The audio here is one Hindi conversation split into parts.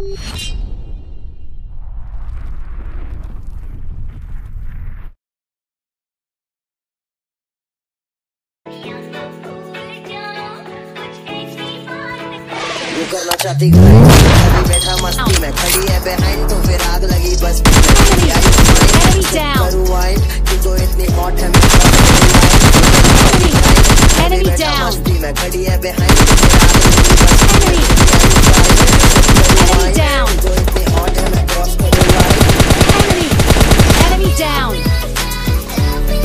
करना चाहती अभी बैठा मस्ती में खड़ी है behind तो फिर आग लगी बस तो इतनी हॉट है मस्ती में खड़ी है behind तो फिर आग लगी बस तो इतनी हॉट है मैं क्रॉस कर enemy down enemy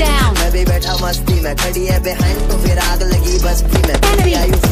down. मैं भी बैठा मस्ती में खड़ी है behind तो फिर आग लगी बस्ती में.